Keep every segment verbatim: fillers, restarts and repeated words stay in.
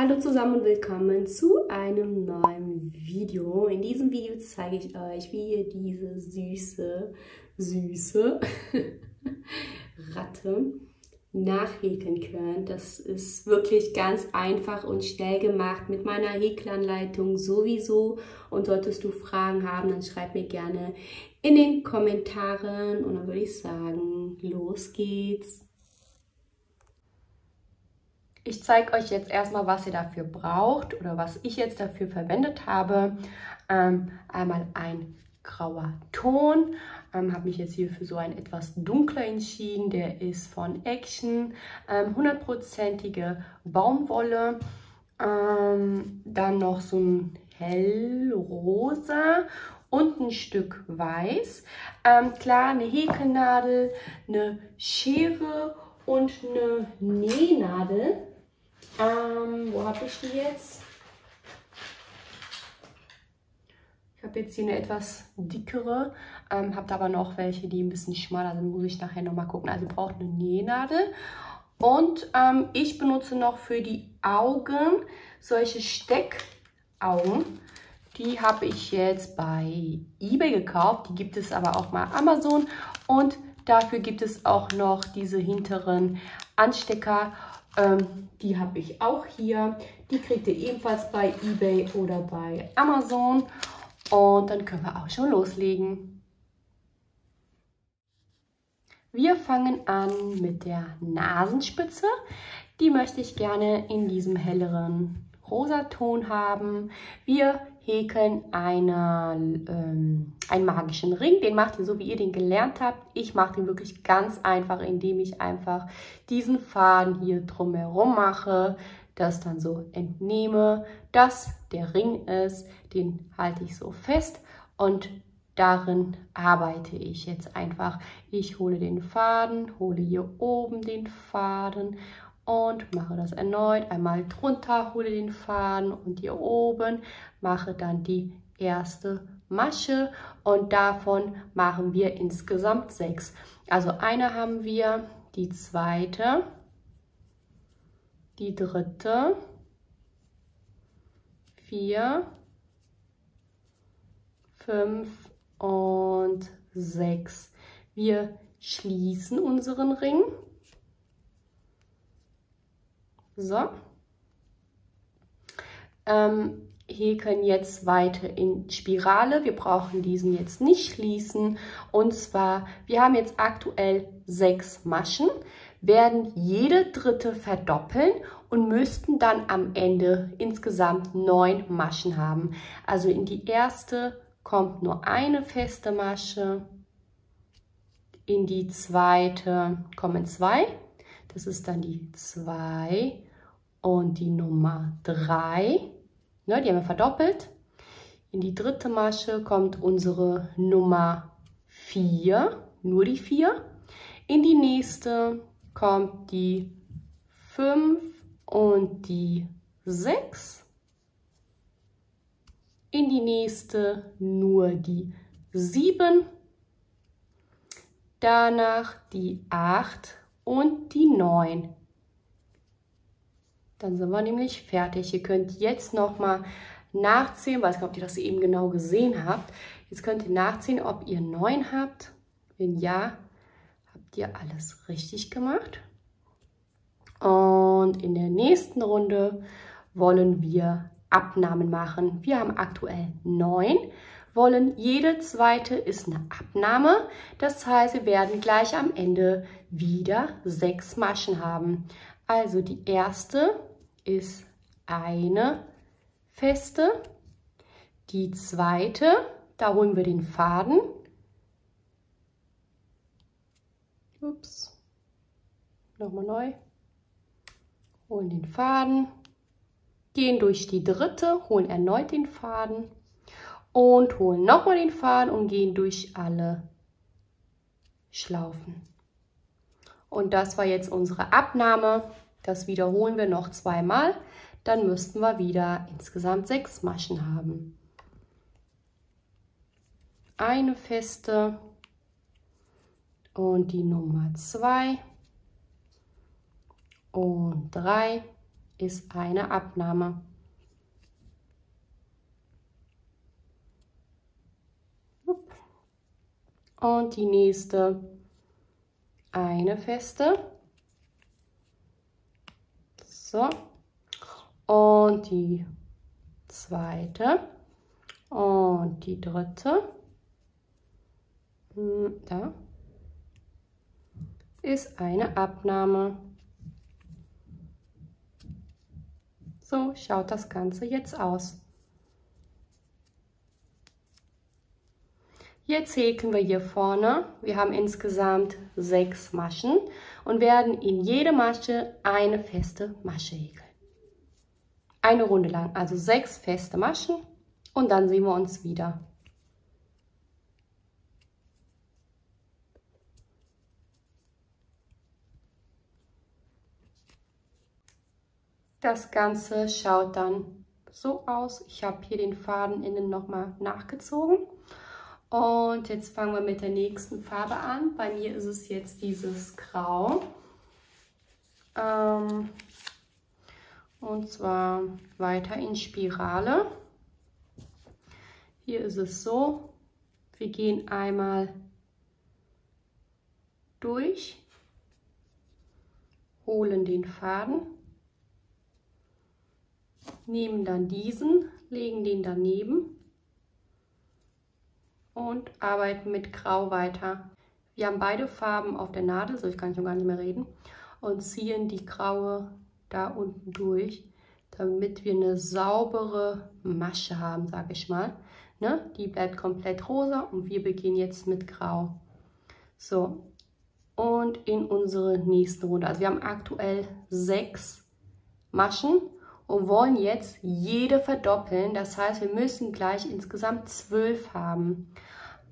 Hallo zusammen und willkommen zu einem neuen Video. In diesem Video zeige ich euch, wie ihr diese süße, süße Ratte nachhäkeln könnt. Das ist wirklich ganz einfach und schnell gemacht mit meiner Häkelanleitung sowieso. Und solltest du Fragen haben, dann schreib mir gerne in den Kommentaren. Und dann würde ich sagen, los geht's! Ich zeige euch jetzt erstmal, was ihr dafür braucht oder was ich jetzt dafür verwendet habe. Ähm, einmal ein grauer Ton. Ähm, habe mich jetzt hier für so einen etwas dunkler entschieden. Der ist von Action. Ähm, hundertprozentige Baumwolle. Ähm, dann noch so ein hellrosa und ein Stück weiß. Ähm, klar, eine Häkelnadel, eine Schere und eine Nähnadel. Ähm, wo habe ich die jetzt? Ich habe jetzt hier eine etwas dickere, ähm, habe da aber noch welche, die ein bisschen schmaler sind, muss ich nachher nochmal gucken. Also ihr braucht eine Nähnadel. Und ähm, ich benutze noch für die Augen solche Steckaugen. Die habe ich jetzt bei eBay gekauft, die gibt es aber auch mal Amazon. Und dafür gibt es auch noch diese hinteren Anstecker. Ähm, die habe ich auch hier. Die kriegt ihr ebenfalls bei eBay oder bei Amazon. Und dann können wir auch schon loslegen. Wir fangen an mit der Nasenspitze. Die möchte ich gerne in diesem helleren Rosaton haben. Wir häkeln eine, ähm, einen magischen Ring. Den macht ihr so, wie ihr den gelernt habt. Ich mache den wirklich ganz einfach, indem ich einfach diesen Faden hier drumherum mache, das dann so entnehme, dass der Ring ist. Den halte ich so fest und darin arbeite ich jetzt einfach. Ich hole den Faden, hole hier oben den Faden und mache das erneut, einmal drunter, hole den Faden und hier oben mache dann die erste Masche und davon machen wir insgesamt sechs. Also eine haben wir, die zweite, die dritte, vier, fünf und sechs. Wir schließen unseren Ring. So, ähm, häkeln jetzt weiter in Spirale. Wir brauchen diesen jetzt nicht schließen. Und zwar, wir haben jetzt aktuell sechs Maschen, werden jede dritte verdoppeln und müssten dann am Ende insgesamt neun Maschen haben. Also in die erste kommt nur eine feste Masche, in die zweite kommen zwei. Das ist dann die zwei. Und die Nummer drei, ne, die haben wir verdoppelt. In die dritte Masche kommt unsere Nummer vier, nur die vier. In die nächste kommt die fünf und die sechs. In die nächste nur die sieben. Danach die acht und die neun. Dann sind wir nämlich fertig. Ihr könnt jetzt nochmal nachzählen, weil ich glaube, ihr das eben genau gesehen habt. Jetzt könnt ihr nachzählen, ob ihr neun habt. Wenn ja, habt ihr alles richtig gemacht. Und in der nächsten Runde wollen wir Abnahmen machen. Wir haben aktuell neun. Wollen jede zweite ist eine Abnahme. Das heißt, wir werden gleich am Ende wieder sechs Maschen haben. Also die erste ist eine feste, die zweite, da holen wir den Faden, ups, nochmal neu, holen den Faden, gehen durch die dritte, holen erneut den Faden und holen nochmal den Faden und gehen durch alle Schlaufen. Und das war jetzt unsere Abnahme. Das wiederholen wir noch zweimal. Dann müssten wir wieder insgesamt sechs Maschen haben. Eine feste und die Nummer zwei und drei ist eine Abnahme. Und die nächste eine feste. So. Und die zweite. Und die dritte. Da ist eine Abnahme. So schaut das Ganze jetzt aus. Jetzt häkeln wir hier vorne. Wir haben insgesamt sechs Maschen und werden in jede Masche eine feste Masche häkeln. Eine Runde lang, also sechs feste Maschen, und dann sehen wir uns wieder. Das Ganze schaut dann so aus. Ich habe hier den Faden innen nochmal nachgezogen. Und jetzt fangen wir mit der nächsten Farbe an. Bei mir ist es jetzt dieses Grau. Ähm, und zwar weiter in Spirale. Hier ist es so. Wir gehen einmal durch, holen den Faden, nehmen dann diesen, legen den daneben und arbeiten mit Grau weiter. Wir haben beide Farben auf der Nadel, so ich kann schon gar nicht mehr reden, und ziehen die graue da unten durch, damit wir eine saubere Masche haben, sage ich mal. Ne? Die bleibt komplett rosa und wir beginnen jetzt mit Grau. So, und in unsere nächste Runde. Also wir haben aktuell sechs Maschen und wollen jetzt jede verdoppeln. Das heißt, wir müssen gleich insgesamt zwölf haben.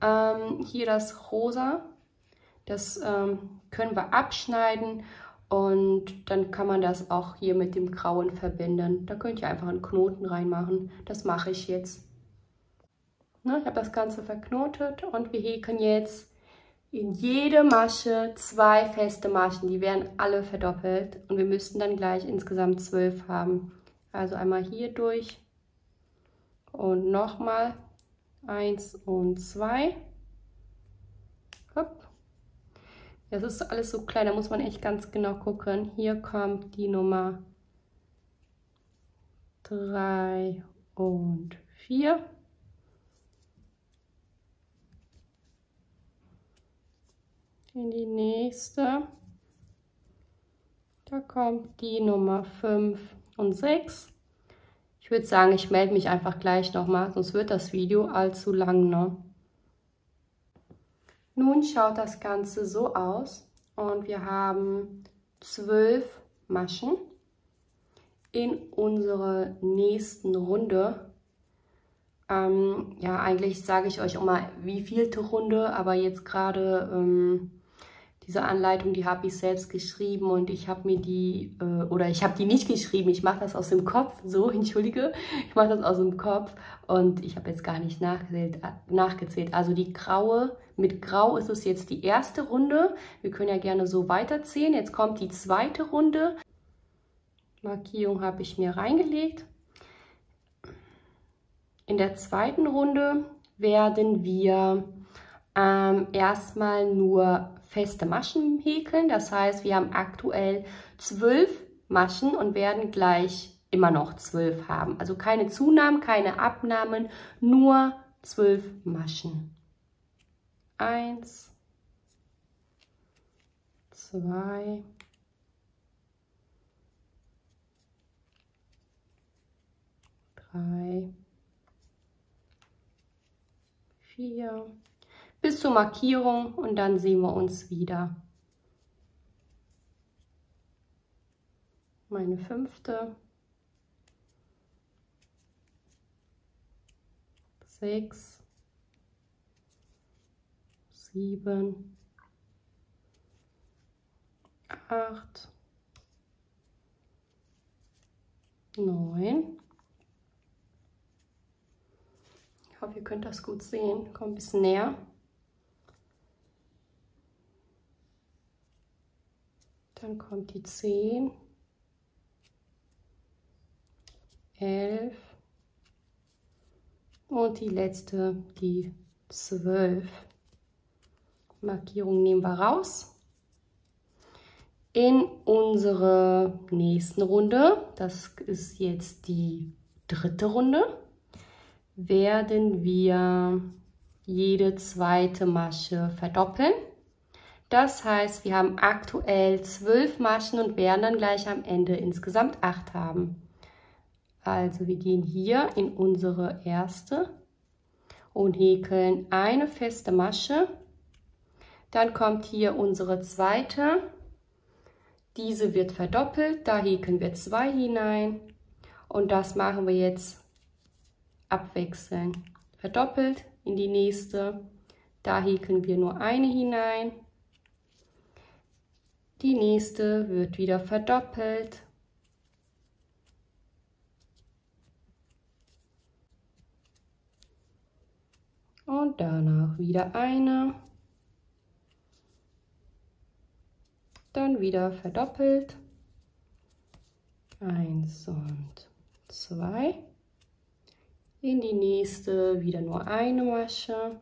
Ähm, hier das Rosa, das ähm, können wir abschneiden und dann kann man das auch hier mit dem Grauen verbinden. Da könnt ihr einfach einen Knoten reinmachen. Das mache ich jetzt. Ne, ich habe das Ganze verknotet und wir häkeln jetzt in jede Masche zwei feste Maschen. Die werden alle verdoppelt und wir müssten dann gleich insgesamt zwölf haben. Also einmal hier durch und nochmal eins und zwei. Hopp. Das ist alles so klein, da muss man echt ganz genau gucken. Hier kommt die Nummer drei und vier. In die nächste. Da kommt die Nummer fünf. Und sechs. Ich würde sagen, ich melde mich einfach gleich nochmal, sonst wird das Video allzu lang, ne? Nun schaut das Ganze so aus und wir haben zwölf Maschen. In unserer nächsten Runde, ähm, ja, eigentlich sage ich euch immer, wie vielte Runde, aber jetzt gerade ähm, diese Anleitung, die habe ich selbst geschrieben und ich habe mir die, äh, oder ich habe die nicht geschrieben, ich mache das aus dem Kopf, so, entschuldige, ich mache das aus dem Kopf und ich habe jetzt gar nicht nachgezählt, nachgezählt. Also die graue, mit grau ist es jetzt die erste Runde, wir können ja gerne so weiterziehen, jetzt kommt die zweite Runde. Markierung habe ich mir reingelegt. In der zweiten Runde werden wir ähm, erstmal nur feste Maschen häkeln, das heißt, wir haben aktuell zwölf Maschen und werden gleich immer noch zwölf haben. Also keine Zunahmen, keine Abnahmen, nur zwölf Maschen. Eins, zwei, drei, vier. Bis zur Markierung und dann sehen wir uns wieder. Meine fünfte, sechs, sieben, acht, neun. Ich hoffe, ihr könnt das gut sehen. Kommt ein bisschen näher. Dann kommt die zehn, elf und die letzte, die zwölf. Markierung nehmen wir raus. In unsere nächsten Runde, das ist jetzt die dritte Runde, werden wir jede zweite Masche verdoppeln. Das heißt, wir haben aktuell zwölf Maschen und werden dann gleich am Ende insgesamt acht haben. Also wir gehen hier in unsere erste und häkeln eine feste Masche. Dann kommt hier unsere zweite. Diese wird verdoppelt, da häkeln wir zwei hinein. Und das machen wir jetzt abwechselnd. Verdoppelt in die nächste, da häkeln wir nur eine hinein. Die nächste wird wieder verdoppelt. Und danach wieder eine. Dann wieder verdoppelt. Eins und zwei. In die nächste wieder nur eine Masche.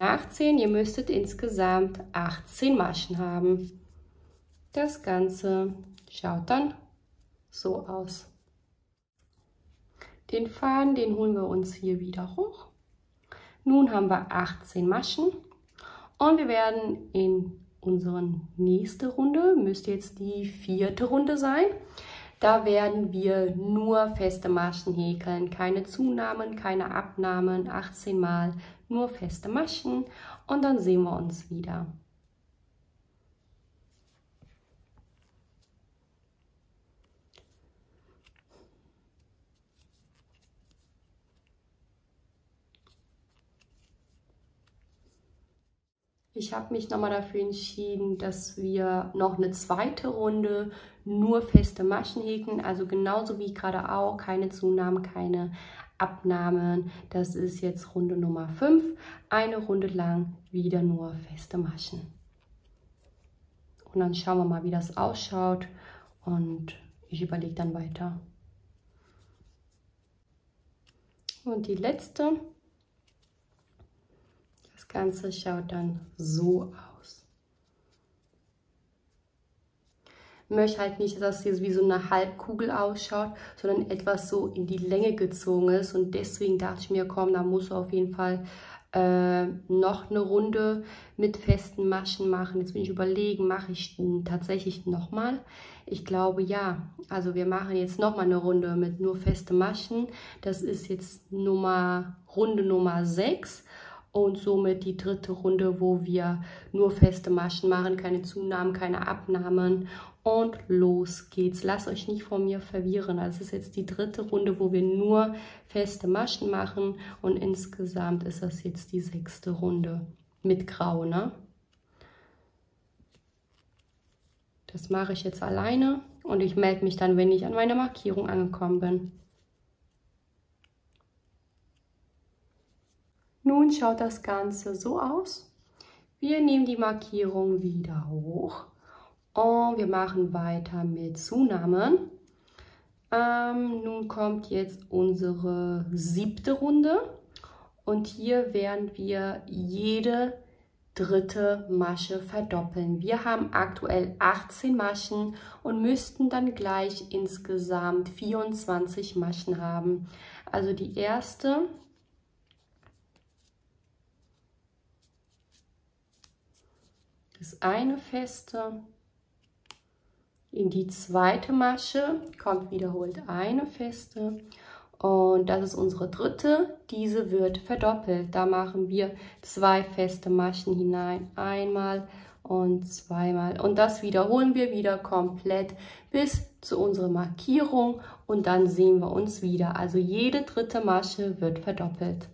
achtzehn, ihr müsstet insgesamt achtzehn Maschen haben. Das Ganze schaut dann so aus. Den Faden, den holen wir uns hier wieder hoch. Nun haben wir achtzehn Maschen und wir werden in unserer nächsten Runde, müsste jetzt die vierte Runde sein, da werden wir nur feste Maschen häkeln, keine Zunahmen, keine Abnahmen, achtzehn Mal nur feste Maschen und dann sehen wir uns wieder. Ich habe mich nochmal dafür entschieden, dass wir noch eine zweite Runde nur feste Maschen häkeln, also genauso wie gerade auch, keine Zunahmen, keine Abnahmen. Das ist jetzt Runde Nummer fünf, eine Runde lang wieder nur feste Maschen. Und dann schauen wir mal, wie das ausschaut und ich überlege dann weiter. Und die letzte. Das Ganze schaut dann so aus. Ich möchte halt nicht, dass das hier wie so eine Halbkugel ausschaut, sondern etwas so in die Länge gezogen ist. Und deswegen dachte ich mir, komm, da musst du auf jeden Fall äh, noch eine Runde mit festen Maschen machen. Jetzt bin ich überlegen, mache ich tatsächlich nochmal? Ich glaube ja. Also wir machen jetzt nochmal eine Runde mit nur festen Maschen. Das ist jetzt Nummer, Runde Nummer sechs. Und somit die dritte Runde, wo wir nur feste Maschen machen, keine Zunahmen, keine Abnahmen. Und los geht's. Lasst euch nicht von mir verwirren. Also es ist jetzt die dritte Runde, wo wir nur feste Maschen machen. Und insgesamt ist das jetzt die sechste Runde mit Grau, ne? Das mache ich jetzt alleine und ich melde mich dann, wenn ich an meiner Markierung angekommen bin. Nun schaut das Ganze so aus. Wir nehmen die Markierung wieder hoch und wir machen weiter mit Zunahmen. Ähm, nun kommt jetzt unsere siebte Runde und hier werden wir jede dritte Masche verdoppeln. Wir haben aktuell achtzehn Maschen und müssten dann gleich insgesamt vierundzwanzig Maschen haben. Also die erste ist eine feste, in die zweite Masche kommt wiederholt eine feste und das ist unsere dritte, diese wird verdoppelt. Da machen wir zwei feste Maschen hinein, einmal und zweimal und das wiederholen wir wieder komplett bis zu unserer Markierung und dann sehen wir uns wieder. Also jede dritte Masche wird verdoppelt.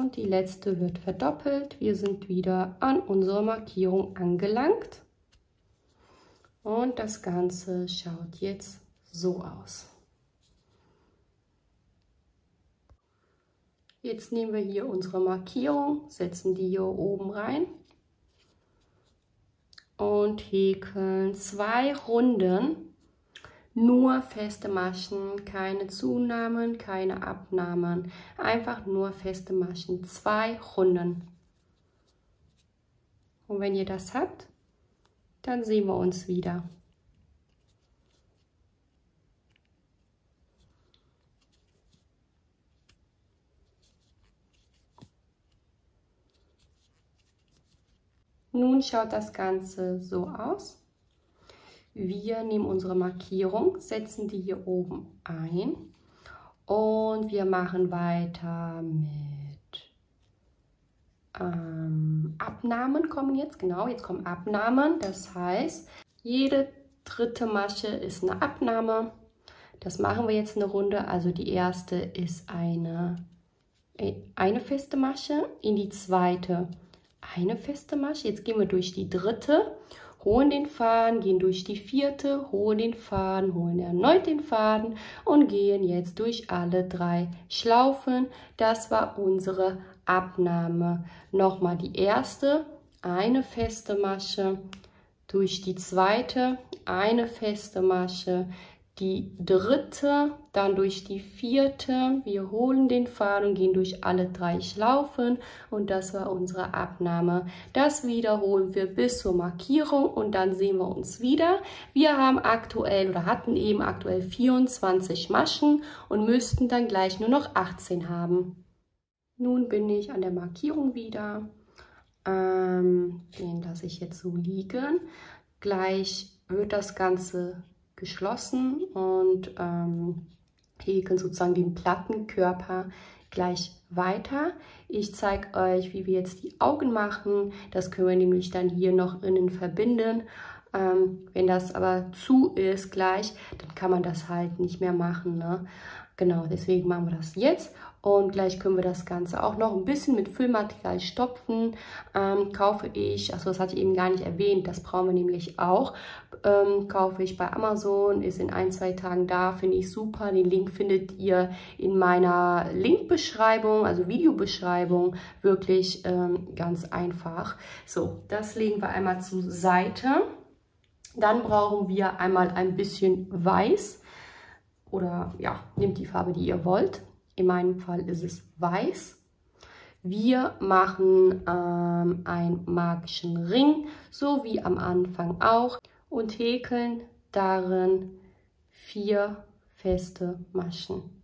und die letzte wird verdoppelt. Wir sind wieder an unserer Markierung angelangt und das Ganze schaut jetzt so aus. Jetzt nehmen wir hier unsere Markierung, setzen die hier oben rein und häkeln zwei Runden, nur feste Maschen, keine Zunahmen, keine Abnahmen, einfach nur feste Maschen, zwei Runden. Und wenn ihr das habt, dann sehen wir uns wieder. Nun schaut das Ganze so aus. Wir nehmen unsere Markierung, setzen die hier oben ein und wir machen weiter mit ähm, Abnahmen kommen jetzt. Genau, jetzt kommen Abnahmen. Das heißt, jede dritte Masche ist eine Abnahme. Das machen wir jetzt eine Runde. Also die erste ist eine, eine feste Masche, in die zweite eine feste Masche. Jetzt gehen wir durch die dritte, holen den Faden, gehen durch die vierte, holen den Faden, holen erneut den Faden und gehen jetzt durch alle drei Schlaufen. Das war unsere Abnahme. Nochmal die erste, eine feste Masche, durch die zweite, eine feste Masche, die dritte, dann durch die vierte, wir holen den Faden und gehen durch alle drei Schlaufen und das war unsere Abnahme. Das wiederholen wir bis zur Markierung und dann sehen wir uns wieder. Wir haben aktuell oder hatten eben aktuell vierundzwanzig Maschen und müssten dann gleich nur noch achtzehn haben. Nun bin ich an der Markierung wieder. Ähm, den lasse ich jetzt so liegen. Gleich wird das Ganze geschlossen und ähm, häkeln sozusagen den Plattenkörper gleich weiter. Ich zeige euch, wie wir jetzt die Augen machen. Das können wir nämlich dann hier noch innen verbinden. Ähm, wenn das aber zu ist gleich, dann kann man das halt nicht mehr machen, ne? Genau, deswegen machen wir das jetzt. Und gleich können wir das Ganze auch noch ein bisschen mit Füllmaterial stopfen. Ähm, kaufe ich, also das hatte ich eben gar nicht erwähnt, das brauchen wir nämlich auch. Ähm, kaufe ich bei Amazon, ist in ein, zwei Tagen da, finde ich super. Den Link findet ihr in meiner Linkbeschreibung, also Videobeschreibung, wirklich ähm, ganz einfach. So, das legen wir einmal zur Seite. Dann brauchen wir einmal ein bisschen Weiß oder ja, nehmt die Farbe, die ihr wollt. In meinem Fall ist es weiß. Wir machen ähm, einen magischen Ring, so wie am Anfang auch, und häkeln darin vier feste Maschen.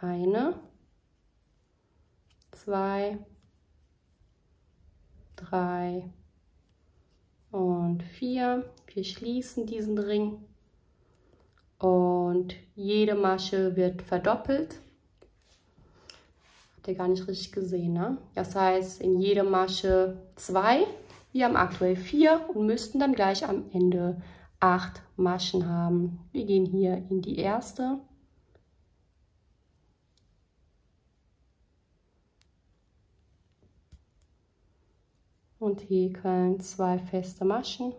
Eine, zwei, drei und vier. Wir schließen diesen Ring. Und jede Masche wird verdoppelt. Habt ihr gar nicht richtig gesehen, ne? Das heißt, in jede Masche zwei. Wir haben aktuell vier und müssten dann gleich am Ende acht Maschen haben. Wir gehen hier in die erste. Und häkeln zwei feste Maschen.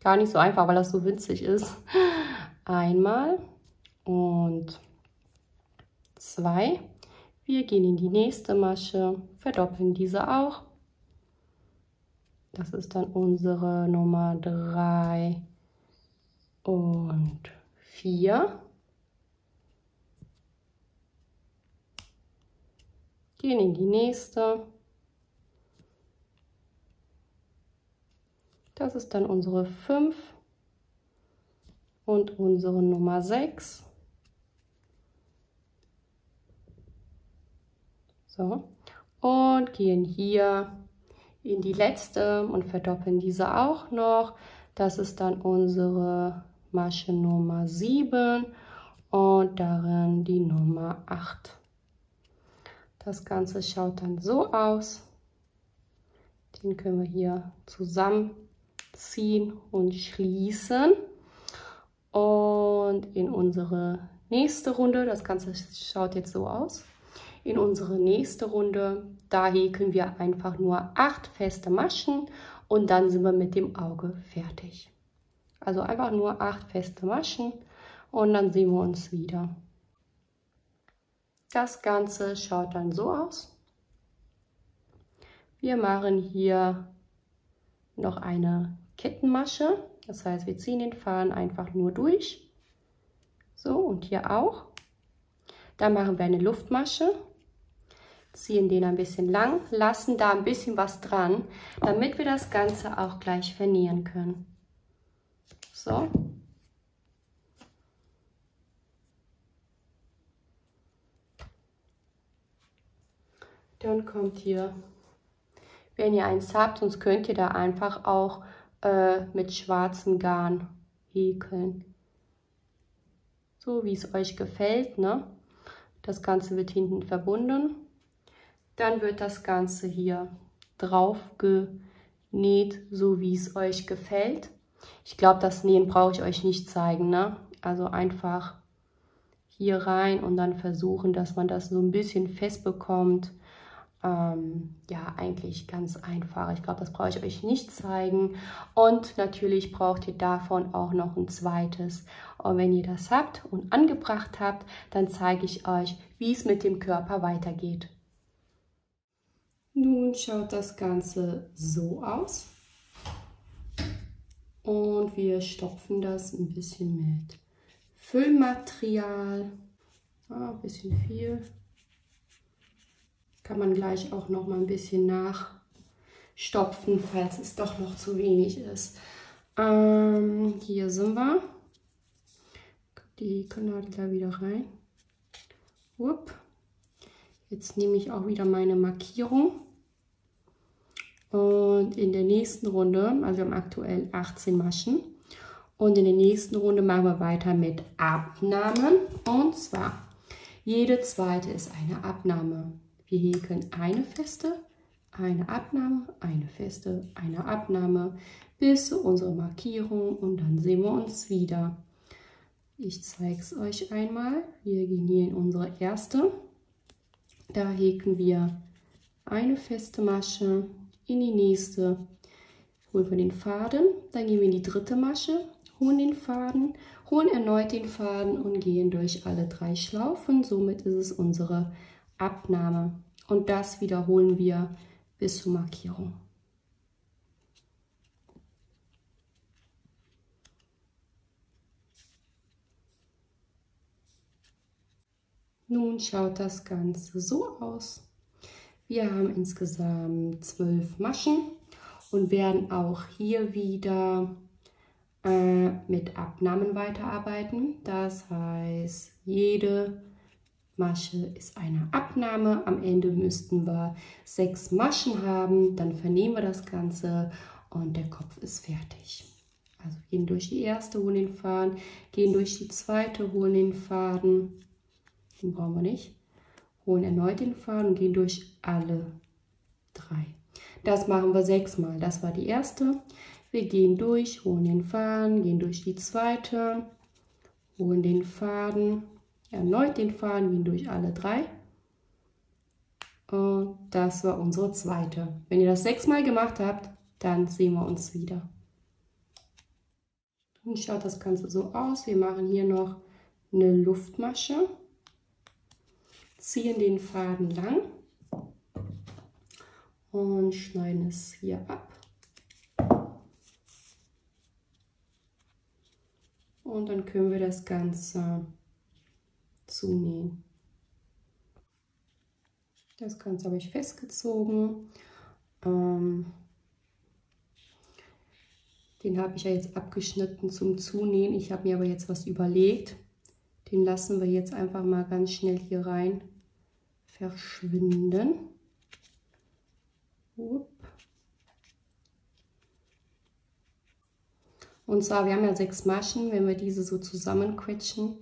Gar nicht so einfach, weil das so winzig ist. Einmal und zwei. Wir gehen in die nächste Masche, verdoppeln diese auch. Das ist dann unsere Nummer drei und vier. Gehen in die nächste. Das ist dann unsere fünf und unsere Nummer sechs. So, und gehen hier in die letzte und verdoppeln diese auch noch. Das ist dann unsere Masche Nummer sieben und darin die Nummer acht. Das Ganze schaut dann so aus. Den können wir hier zusammenziehen und schließen. Und in unsere nächste Runde, das Ganze schaut jetzt so aus, in unsere nächste Runde, da häkeln wir einfach nur acht feste Maschen und dann sind wir mit dem Auge fertig. Also einfach nur acht feste Maschen und dann sehen wir uns wieder. Das Ganze schaut dann so aus. Wir machen hier noch eine Kettenmasche, das heißt, wir ziehen den Faden einfach nur durch. So, und hier auch. Dann machen wir eine Luftmasche, ziehen den ein bisschen lang, lassen da ein bisschen was dran, damit wir das Ganze auch gleich vernähen können. So. Dann kommt hier, wenn ihr eins habt, sonst könnt ihr da einfach auch äh, mit schwarzem Garn häkeln. So wie es euch gefällt, ne? Das Ganze wird hinten verbunden. Dann wird das Ganze hier drauf genäht, so wie es euch gefällt. Ich glaube, das Nähen brauche ich euch nicht zeigen, ne? Also einfach hier rein und dann versuchen, dass man das so ein bisschen fest bekommt. Ähm, ja, eigentlich ganz einfach. Ich glaube, das brauche ich euch nicht zeigen. Und natürlich braucht ihr davon auch noch ein zweites. Und wenn ihr das habt und angebracht habt, dann zeige ich euch, wie es mit dem Körper weitergeht. Nun schaut das Ganze so aus. Und wir stopfen das ein bisschen mit Füllmaterial. Ja, ein bisschen viel. Kann man gleich auch noch mal ein bisschen nachstopfen, falls es doch noch zu wenig ist. Ähm, hier sind wir. Die können da wieder rein. Upp. Jetzt nehme ich auch wieder meine Markierung. Und in der nächsten Runde, also wir haben aktuell achtzehn Maschen. Und in der nächsten Runde machen wir weiter mit Abnahmen. Und zwar, jede zweite ist eine Abnahme. Wir häkeln eine feste, eine Abnahme, eine feste, eine Abnahme bis zu unserer Markierung und dann sehen wir uns wieder. Ich zeige es euch einmal. Wir gehen hier in unsere erste. Da häkeln wir eine feste Masche in die nächste, holen wir den Faden, dann gehen wir in die dritte Masche, holen den Faden, holen erneut den Faden und gehen durch alle drei Schlaufen. Somit ist es unsere Abnahme und das wiederholen wir bis zur Markierung. Nun schaut das Ganze so aus. Wir haben insgesamt zwölf Maschen und werden auch hier wieder äh, mit Abnahmen weiterarbeiten. Das heißt, jede Masche ist eine Abnahme. Am Ende müssten wir sechs Maschen haben, dann vernähen wir das Ganze und der Kopf ist fertig. Also gehen durch die erste, holen den Faden, gehen durch die zweite, holen den Faden, den brauchen wir nicht, holen erneut den Faden und gehen durch alle drei. Das machen wir sechsmal. Das war die erste. Wir gehen durch, holen den Faden, gehen durch die zweite, holen den Faden. Erneut den Faden, gehen durch alle drei. Und das war unsere zweite. Wenn ihr das sechsmal gemacht habt, dann sehen wir uns wieder. Nun schaut das Ganze so aus. Wir machen hier noch eine Luftmasche, ziehen den Faden lang und schneiden es hier ab. Und dann können wir das Ganze zunähen. Das Ganze habe ich festgezogen. Ähm, den habe ich ja jetzt abgeschnitten zum Zunähen. Ich habe mir aber jetzt was überlegt. Den lassen wir jetzt einfach mal ganz schnell hier rein verschwinden. Upp. Und zwar, wir haben ja sechs Maschen. Wenn wir diese so zusammenquetschen,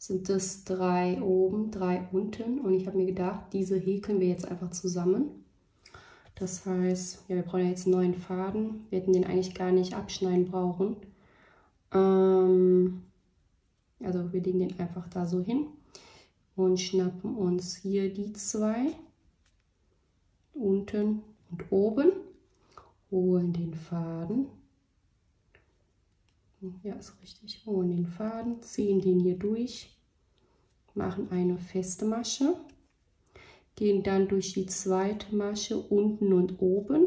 sind das drei oben, drei unten und ich habe mir gedacht, diese häkeln wir jetzt einfach zusammen. Das heißt, ja, wir brauchen ja jetzt einen neuen Faden. Wir hätten den eigentlich gar nicht abschneiden brauchen. Ähm, also wir legen den einfach da so hin und schnappen uns hier die zwei, unten und oben, holen den Faden. Ja, ist richtig. Holen den Faden, ziehen den hier durch, machen eine feste Masche, gehen dann durch die zweite Masche unten und oben,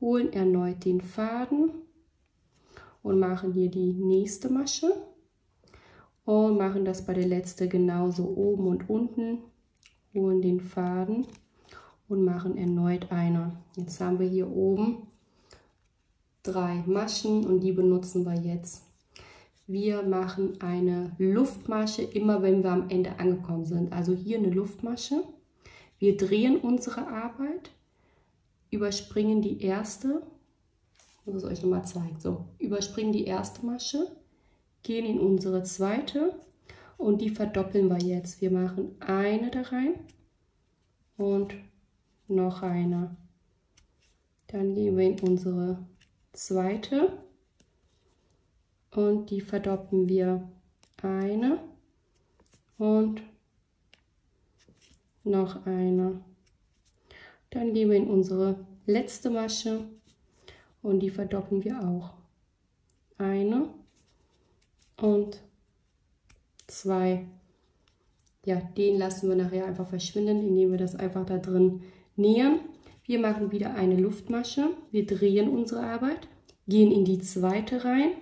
holen erneut den Faden und machen hier die nächste Masche und machen das bei der letzten genauso oben und unten, holen den Faden und machen erneut eine. Jetzt haben wir hier oben drei Maschen und die benutzen wir jetzt. Wir machen eine Luftmasche, immer wenn wir am Ende angekommen sind. Also hier eine Luftmasche. Wir drehen unsere Arbeit, überspringen die erste, ich muss es euch nochmal zeigen, so, überspringen die erste Masche, gehen in unsere zweite und die verdoppeln wir jetzt. Wir machen eine da rein und noch eine. Dann gehen wir in unsere zweite und die verdoppeln wir, eine und noch eine. Dann gehen wir in unsere letzte Masche und die verdoppeln wir auch, eine und zwei. Ja, den lassen wir nachher einfach verschwinden, indem wir das einfach da drin nähen. Wir machen wieder eine Luftmasche, wir drehen unsere Arbeit, gehen in die zweite rein,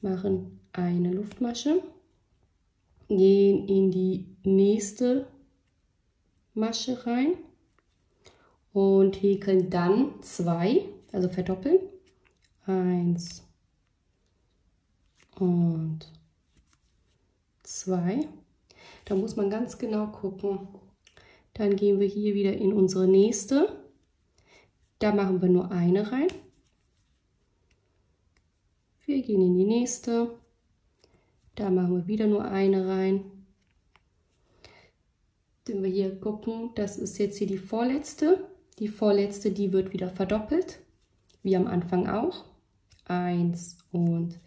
machen eine Luftmasche, gehen in die nächste Masche rein und häkeln dann zwei, also verdoppeln, eins und zwei. Da muss man ganz genau gucken. Dann gehen wir hier wieder in unsere nächste, da machen wir nur eine rein. Wir gehen in die nächste, da machen wir wieder nur eine rein. Wenn wir hier gucken, das ist jetzt hier die vorletzte, die vorletzte, die wird wieder verdoppelt, wie am Anfang auch, eins und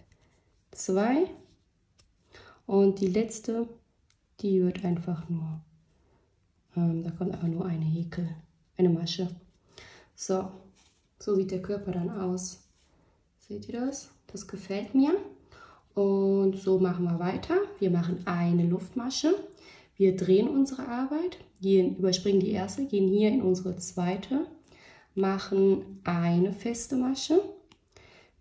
zwei. Und die letzte, die wird einfach nur, da kommt aber nur eine Häkel, eine Masche. So, so sieht der Körper dann aus. Seht ihr das? Das gefällt mir. Und so machen wir weiter. Wir machen eine Luftmasche. Wir drehen unsere Arbeit, gehen, überspringen die erste, gehen hier in unsere zweite, machen eine feste Masche.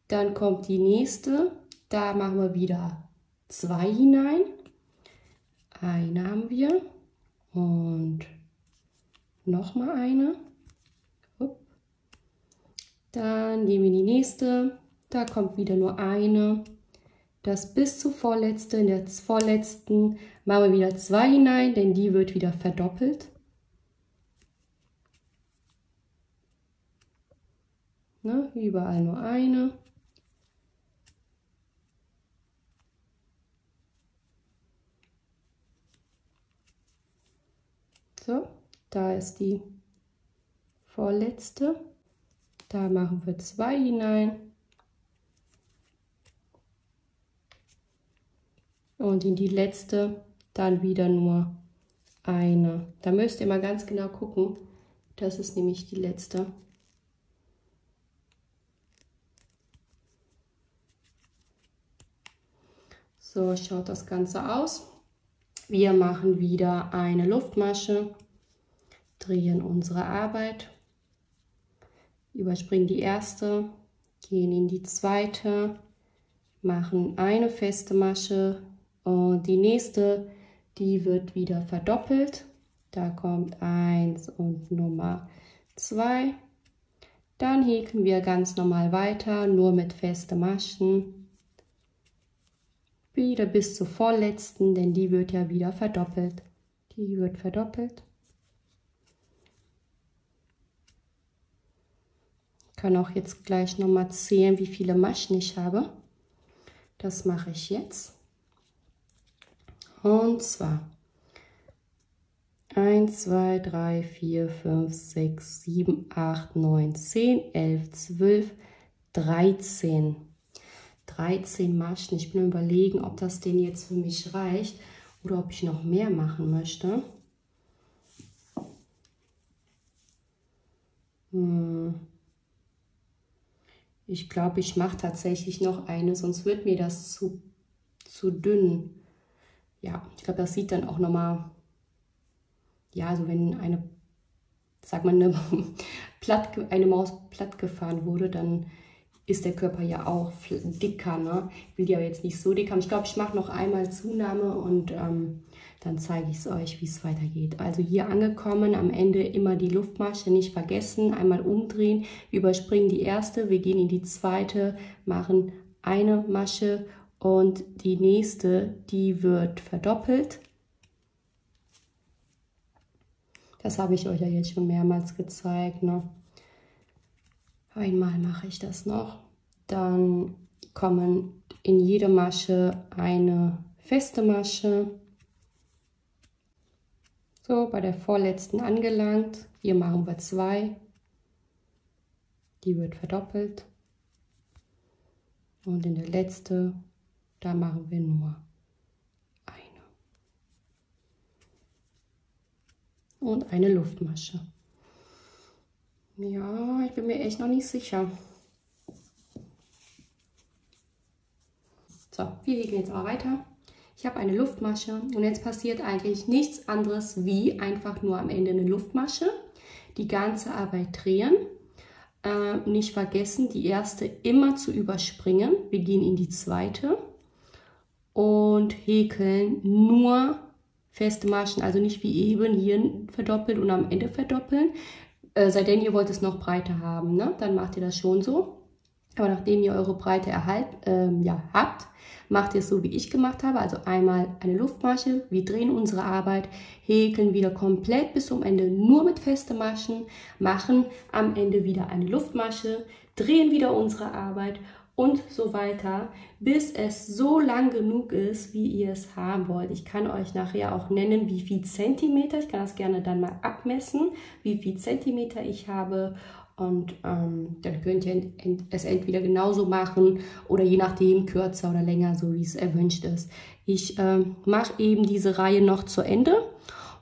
Dann kommt die nächste. Da machen wir wieder zwei hinein. Eine haben wir. Und nochmal eine. Dann gehen wir in die nächste. Da kommt wieder nur eine. Das bis zur vorletzten. In der vorletzten machen wir wieder zwei hinein, denn die wird wieder verdoppelt. Ne? Überall nur eine. So, da ist die vorletzte, da machen wir zwei hinein und in die letzte dann wieder nur eine. Da müsst ihr mal ganz genau gucken, das ist nämlich die letzte. So schaut das Ganze aus. Wir machen wieder eine Luftmasche, drehen unsere Arbeit, überspringen die erste, gehen in die zweite, machen eine feste Masche und die nächste, die wird wieder verdoppelt. Da kommt eins und Nummer zwei. Dann häkeln wir ganz normal weiter, nur mit festen Maschen. Wieder bis zur vorletzten, denn die wird ja wieder verdoppelt. Die wird verdoppelt. Ich kann auch jetzt gleich nochmal zählen, wie viele Maschen ich habe. Das mache ich jetzt. Und zwar eins, zwei, drei, vier, fünf, sechs, sieben, acht, neun, zehn, elf, zwölf, dreizehn. dreizehn Maschen. Ich bin am Überlegen, ob das denn jetzt für mich reicht oder ob ich noch mehr machen möchte. Hm. Ich glaube, ich mache tatsächlich noch eine, sonst wird mir das zu, zu dünn. Ja, ich glaube, das sieht dann auch nochmal, ja, also wenn eine, sag mal, eine, platt, eine Maus platt gefahren wurde, dann ist der Körper ja auch dicker, ne? Ich will die aber jetzt nicht so dick haben. Ich glaube, ich mache noch einmal Zunahme und ähm, dann zeige ich es euch, wie es weitergeht. Also hier angekommen, am Ende immer die Luftmasche nicht vergessen. Einmal umdrehen, überspringen die erste, wir gehen in die zweite, machen eine Masche und die nächste, die wird verdoppelt. Das habe ich euch ja jetzt schon mehrmals gezeigt, ne? Einmal mache ich das noch, dann kommen in jede Masche eine feste Masche. So, bei der vorletzten angelangt, hier machen wir zwei, die wird verdoppelt und in der letzte, da machen wir nur eine und eine Luftmasche. Ja, ich bin mir echt noch nicht sicher. So, wir legen jetzt aber weiter. Ich habe eine Luftmasche und jetzt passiert eigentlich nichts anderes wie einfach nur am Ende eine Luftmasche. Die ganze Arbeit drehen. Äh, nicht vergessen, die erste immer zu überspringen. Wir gehen in die zweite und häkeln nur feste Maschen. Also nicht wie eben hier verdoppelt und am Ende verdoppeln. Äh, seitdem ihr wollt es noch breiter haben, ne? Dann macht ihr das schon so. Aber nachdem ihr eure Breite erhalt, ähm, ja, habt, macht ihr es so, wie ich gemacht habe. Also einmal eine Luftmasche, wir drehen unsere Arbeit, häkeln wieder komplett bis zum Ende nur mit festen Maschen, machen am Ende wieder eine Luftmasche, drehen wieder unsere Arbeit und so weiter, bis es so lang genug ist, wie ihr es haben wollt. Ich kann euch nachher auch nennen, wie viel Zentimeter, ich kann das gerne dann mal abmessen, wie viel Zentimeter ich habe. Und ähm, dann könnt ihr es entweder genauso machen oder je nachdem kürzer oder länger, so wie es erwünscht ist. Ich ähm, mache eben diese Reihe noch zu Ende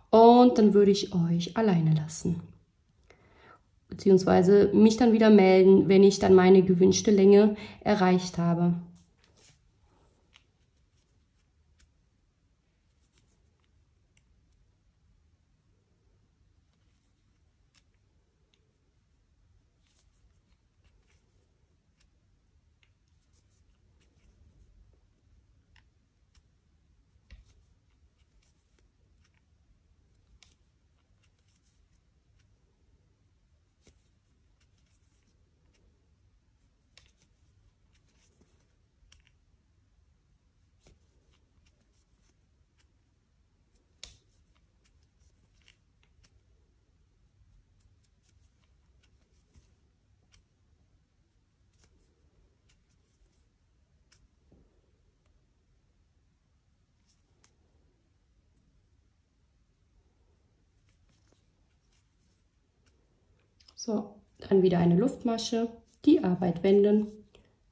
und dann würde ich euch alleine lassen. Beziehungsweise mich dann wieder melden, wenn ich dann meine gewünschte Länge erreicht habe. So, dann wieder eine Luftmasche, die Arbeit wenden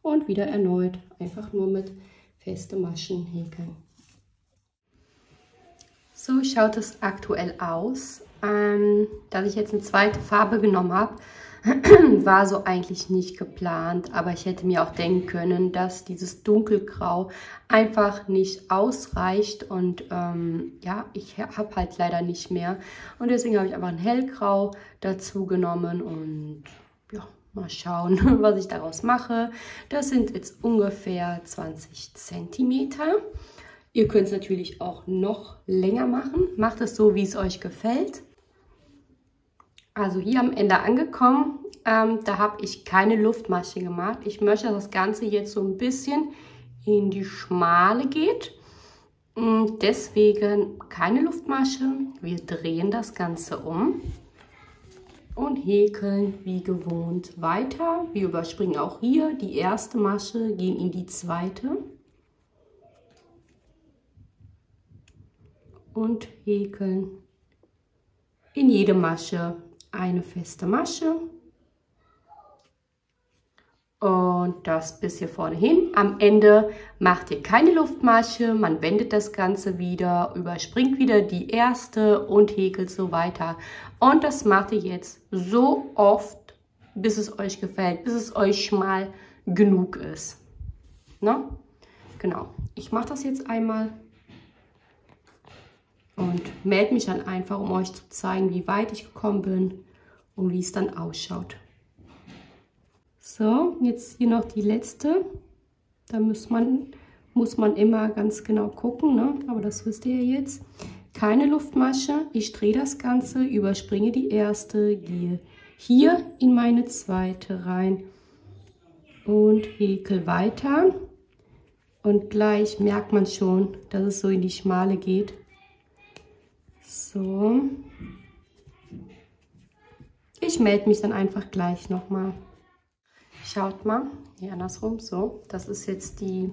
und wieder erneut einfach nur mit festen Maschen häkeln. So schaut es aktuell aus. Ähm, dass ich jetzt eine zweite Farbe genommen habe, war so eigentlich nicht geplant, aber ich hätte mir auch denken können, dass dieses Dunkelgrau einfach nicht ausreicht und ähm, ja, ich habe halt leider nicht mehr und deswegen habe ich einfach ein Hellgrau dazu genommen und ja, mal schauen, was ich daraus mache. Das sind jetzt ungefähr zwanzig Zentimeter. Ihr könnt es natürlich auch noch länger machen, macht es so, wie es euch gefällt. Also hier am Ende angekommen, ähm, da habe ich keine Luftmasche gemacht. Ich möchte, dass das Ganze jetzt so ein bisschen in die Schmale geht. Und deswegen keine Luftmasche. Wir drehen das Ganze um und häkeln wie gewohnt weiter. Wir überspringen auch hier die erste Masche, gehen in die zweite und häkeln in jede Masche eine feste Masche und das bis hier vorne hin. Am Ende macht ihr keine Luftmasche, man wendet das Ganze wieder, überspringt wieder die erste und häkelt so weiter. Und das macht ihr jetzt so oft, bis es euch gefällt, bis es euch schmal genug ist. Ne? Genau, ich mache das jetzt einmal und melde mich dann einfach, um euch zu zeigen, wie weit ich gekommen bin und wie es dann ausschaut. So, jetzt hier noch die letzte. Da muss man, muss man immer ganz genau gucken, ne? Aber das wisst ihr ja jetzt. Keine Luftmasche, ich drehe das Ganze, überspringe die erste, gehe hier in meine zweite rein und häkel weiter. Und gleich merkt man schon, dass es so in die Schmale geht. So. Ich melde mich dann einfach gleich nochmal. Schaut mal, hier andersrum, so. Das ist jetzt die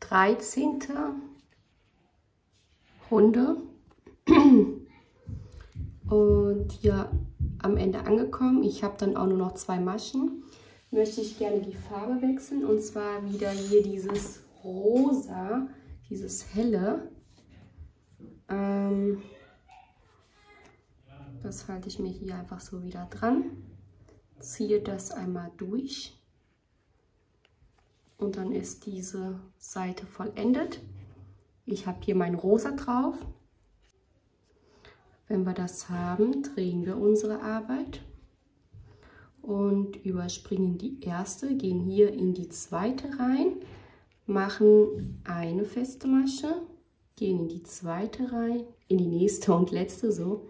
dreizehnte Runde. Und hier am Ende angekommen. Ich habe dann auch nur noch zwei Maschen. Möchte ich gerne die Farbe wechseln und zwar wieder hier dieses rosa, dieses helle. Ähm, das halte ich mir hier einfach so wieder dran, ziehe das einmal durch und dann ist diese Seite vollendet. Ich habe hier mein rosa drauf. Wenn wir das haben, drehen wir unsere Arbeit. Und überspringen die erste, gehen hier in die zweite rein, machen eine feste Masche, gehen in die zweite rein, in die nächste und letzte so,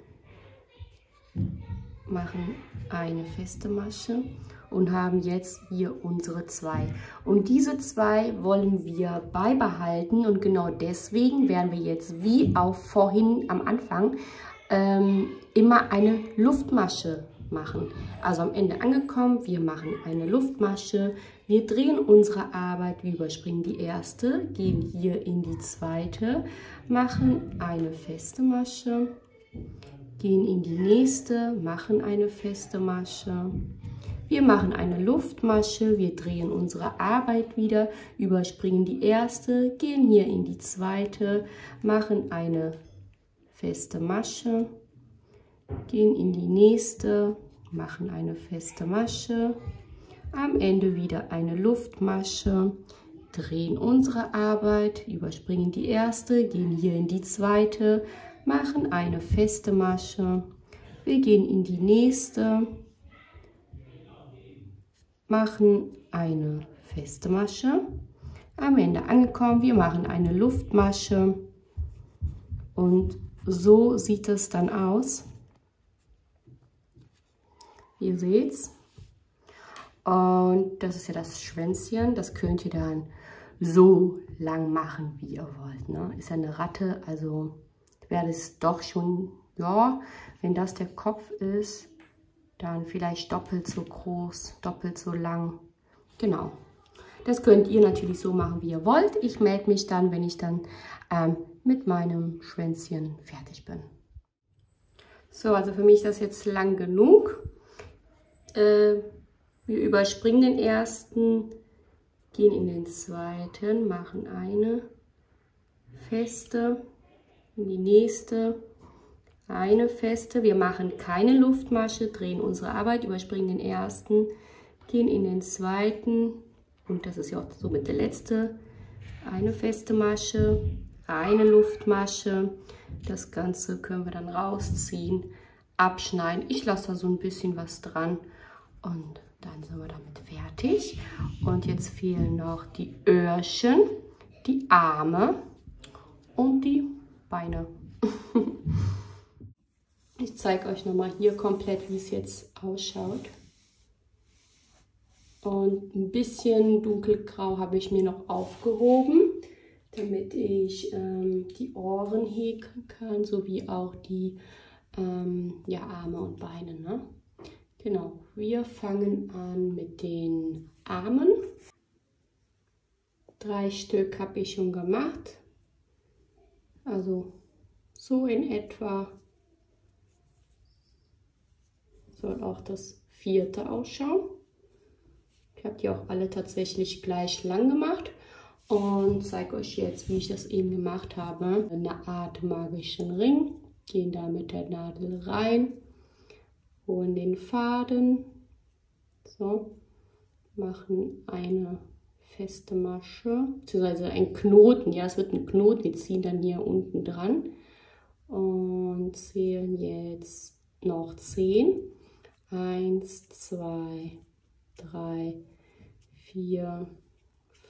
machen eine feste Masche und haben jetzt hier unsere zwei. Und diese zwei wollen wir beibehalten und genau deswegen werden wir jetzt wie auch vorhin am Anfang ähm, immer eine Luftmasche machen. Also am Ende angekommen, wir machen eine Luftmasche, wir drehen unsere Arbeit, wir überspringen die erste, gehen hier in die zweite, machen eine feste Masche, gehen in die nächste, machen eine feste Masche, wir machen eine Luftmasche, wir drehen unsere Arbeit wieder, überspringen die erste, gehen hier in die zweite, machen eine feste Masche, gehen in die nächste, machen eine feste Masche, am Ende wieder eine Luftmasche, drehen unsere Arbeit, überspringen die erste, gehen hier in die zweite, machen eine feste Masche, wir gehen in die nächste, machen eine feste Masche, am Ende angekommen, wir machen eine Luftmasche und so sieht es dann aus. Ihr seht's. Und das ist ja das Schwänzchen. Das könnt ihr dann so lang machen, wie ihr wollt. Ne? Ist ja eine Ratte, also wäre es doch schon, ja, wenn das der Kopf ist, dann vielleicht doppelt so groß, doppelt so lang. Genau. Das könnt ihr natürlich so machen, wie ihr wollt. Ich melde mich dann, wenn ich dann ähm, mit meinem Schwänzchen fertig bin. So, also für mich ist das jetzt lang genug. Wir überspringen den ersten, gehen in den zweiten, machen eine feste, in die nächste, eine feste. Wir machen keine Luftmasche, drehen unsere Arbeit, überspringen den ersten, gehen in den zweiten und das ist ja auch somit der letzte. Eine feste Masche, eine Luftmasche. Das Ganze können wir dann rausziehen, abschneiden. Ich lasse da so ein bisschen was dran. Und dann sind wir damit fertig. Und jetzt fehlen noch die Öhrchen, die Arme und die Beine. Ich zeige euch nochmal hier komplett, wie es jetzt ausschaut. Und ein bisschen dunkelgrau habe ich mir noch aufgehoben, damit ich ähm, die Ohren häkeln kann, sowie auch die ähm, ja, Arme und Beine, ne? Genau, wir fangen an mit den Armen. Drei Stück habe ich schon gemacht. Also so in etwa. soll auch das vierte ausschauen. Ich habe die auch alle tatsächlich gleich lang gemacht und zeige euch jetzt, wie ich das eben gemacht habe. Eine Art magischen Ring, gehen da mit der Nadel rein, holen den Faden, so, machen eine feste Masche, beziehungsweise ein Knoten, ja, es wird ein Knoten, wir ziehen dann hier unten dran und zählen jetzt noch zehn. eins, zwei, drei, vier,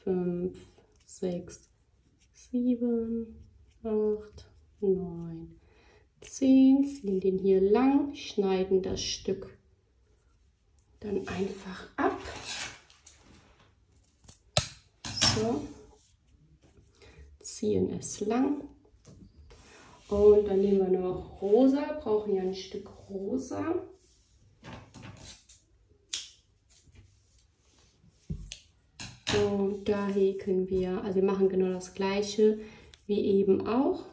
fünf, sechs, sieben, acht, neun, zehn, ziehen den hier lang, schneiden das Stück dann einfach ab. So. Ziehen es lang und dann nehmen wir noch rosa, brauchen ja ein Stück rosa. Und da häkeln wir, also wir machen genau das gleiche wie eben auch.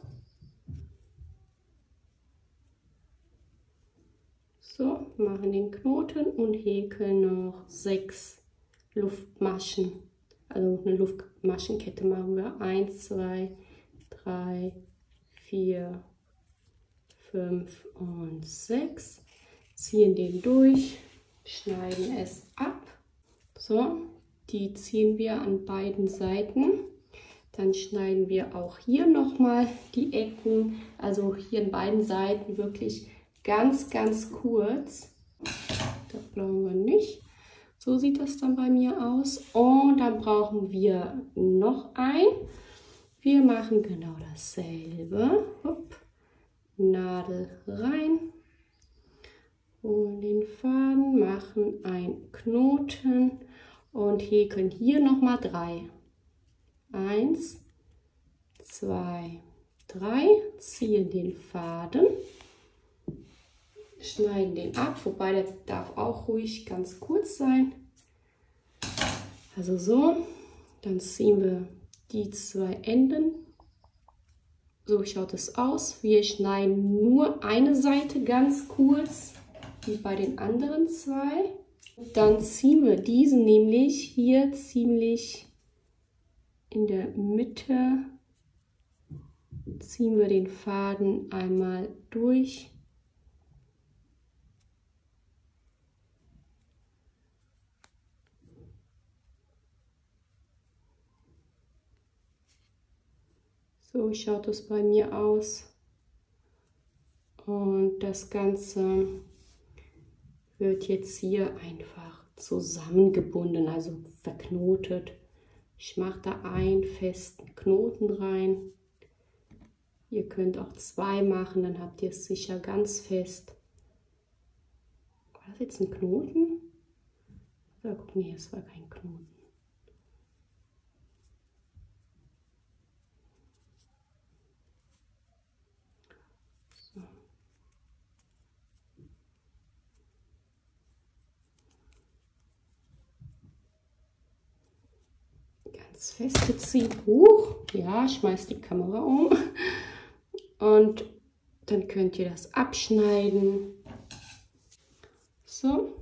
So, machen den Knoten und häkeln noch sechs Luftmaschen. Also eine Luftmaschenkette machen wir. eins, zwei, drei, vier, fünf und sechs. Ziehen den durch, schneiden es ab. So, die ziehen wir an beiden Seiten. Dann schneiden wir auch hier nochmal die Ecken. Also hier an beiden Seiten wirklich ganz, ganz kurz. Das brauchen wir nicht. So sieht das dann bei mir aus. Und dann brauchen wir noch ein. Wir machen genau dasselbe. Hopp. Nadel rein. Holen den Faden, machen einen Knoten und häkeln hier nochmal drei. eins, zwei, drei. Ziehen den Faden. Schneiden den ab, wobei der darf auch ruhig ganz kurz sein. Also so, dann ziehen wir die zwei Enden. So schaut es aus. Wir schneiden nur eine Seite ganz kurz, wie bei den anderen zwei. Dann ziehen wir diesen nämlich hier ziemlich in der Mitte. Ziehen wir den Faden einmal durch. So schaut es bei mir aus und das Ganze wird jetzt hier einfach zusammengebunden, also verknotet. Ich mache da einen festen Knoten rein. Ihr könnt auch zwei machen, dann habt ihr es sicher ganz fest. War das jetzt ein Knoten? Oder guck, nee, es war kein Knoten. Das feste Ziehbuch, ja, schmeißt die Kamera um und dann könnt ihr das abschneiden. So,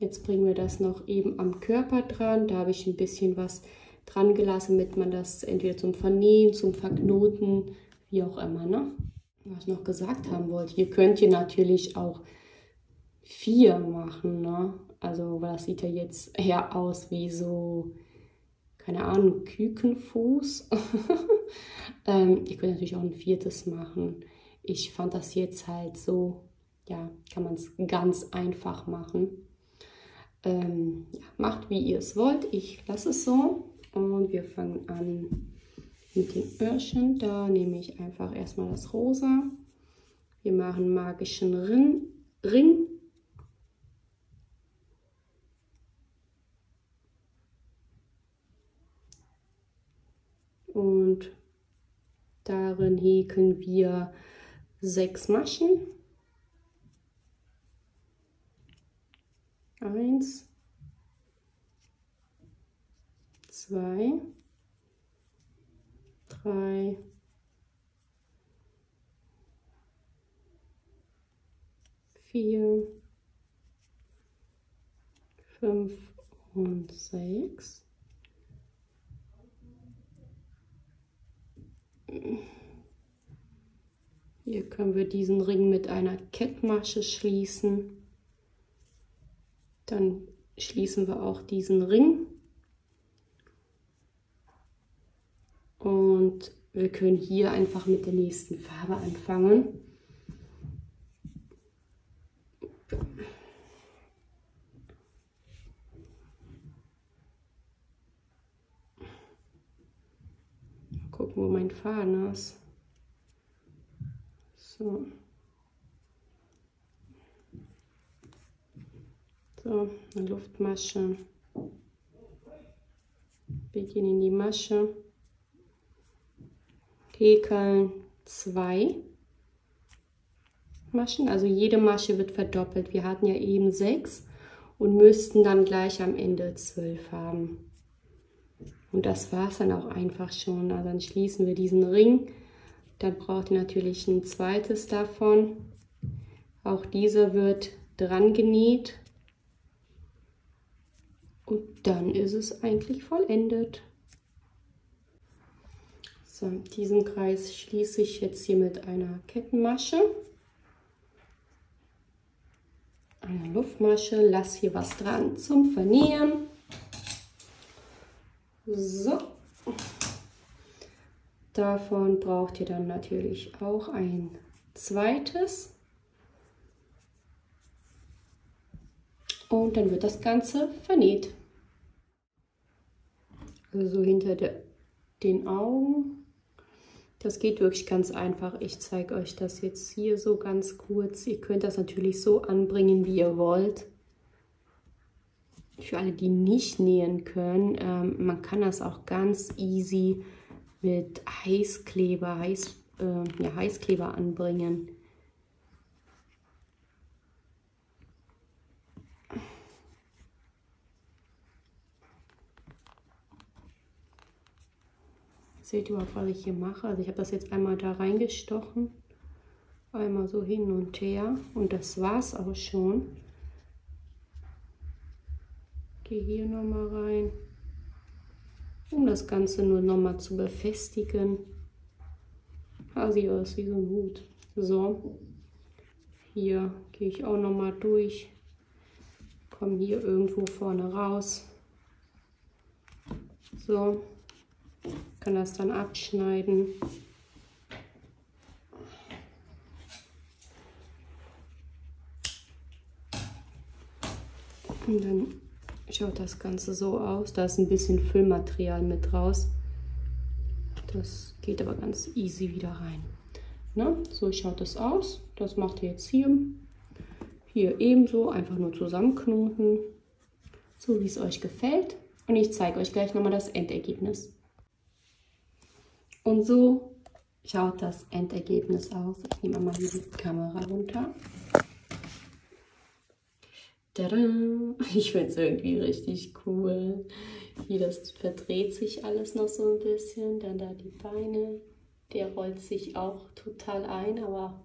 jetzt bringen wir das noch eben am Körper dran. Da habe ich ein bisschen was dran gelassen, damit man das entweder zum Vernähen, zum Verknoten, wie auch immer, ne? Was ich noch gesagt haben wollte, hier könnt ihr natürlich auch vier machen, ne? Also, weil das sieht ja jetzt eher aus wie so, keine Ahnung, Kükenfuß. ähm, ihr könnt natürlich auch ein viertes machen. Ich fand das jetzt halt so, ja, kann man es ganz einfach machen. Ähm, ja, macht, wie ihr es wollt. Ich lasse es so und wir fangen an mit den Öhrchen. Da nehme ich einfach erstmal das Rosa. Wir machen einen magischen Ring. Ring. Und darin häkeln wir sechs Maschen. Eins, zwei, drei, vier, fünf und sechs. Hier können wir diesen Ring mit einer Kettmasche schließen. Dann schließen wir auch diesen Ring. Und wir können hier einfach mit der nächsten Farbe anfangen. Mal gucken, wo mein Faden ist. So. So, eine Luftmasche. Wir gehen in die Masche. Häkeln zwei Maschen, also jede Masche wird verdoppelt. Wir hatten ja eben sechs und müssten dann gleich am Ende zwölf haben. Und das war es dann auch einfach schon. Also dann schließen wir diesen Ring. Dann braucht ihr natürlich ein zweites davon. Auch dieser wird dran genäht. Und dann ist es eigentlich vollendet. So, diesen Kreis schließe ich jetzt hier mit einer Kettenmasche, einer Luftmasche, lasse hier was dran zum Vernähen. So, davon braucht ihr dann natürlich auch ein zweites und dann wird das Ganze vernäht. Also hinter der, den Augen. Das geht wirklich ganz einfach. Ich zeige euch das jetzt hier so ganz kurz. Ihr könnt das natürlich so anbringen, wie ihr wollt. Für alle, die nicht nähen können, ähm, man kann das auch ganz easy mit Heißkleber, Heiß, äh, ja, Heißkleber anbringen. Seht ihr überhaupt, was ich hier mache? Also ich habe das jetzt einmal da reingestochen, einmal so hin und her und das war es auch schon. Gehe hier nochmal rein, um das Ganze nur nochmal zu befestigen. Ah, sieht aus wie so ein Hut. So, hier gehe ich auch nochmal durch, komme hier irgendwo vorne raus. So. Kann das dann abschneiden. Und dann schaut das Ganze so aus. Da ist ein bisschen Füllmaterial mit raus. Das geht aber ganz easy wieder rein. Ne? So schaut das aus. Das macht ihr jetzt hier. Hier ebenso. Einfach nur zusammenknoten. So wie es euch gefällt. Und ich zeige euch gleich nochmal das Endergebnis. Und so schaut das Endergebnis aus. Ich nehme mal die Kamera runter. Tada! Ich finde es irgendwie richtig cool. Hier, das verdreht sich alles noch so ein bisschen. Dann da die Beine. Der rollt sich auch total ein, aber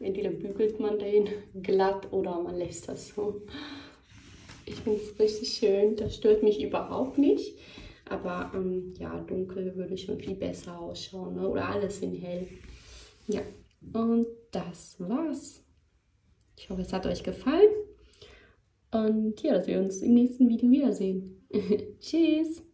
entweder bügelt man den glatt oder man lässt das so. Ich finde es richtig schön. Das stört mich überhaupt nicht. Aber ähm, ja, dunkel würde schon viel besser ausschauen, ne? Oder alles in hell. Ja, und das war's. Ich hoffe, es hat euch gefallen. Und ja, dass wir uns im nächsten Video wiedersehen. Tschüss!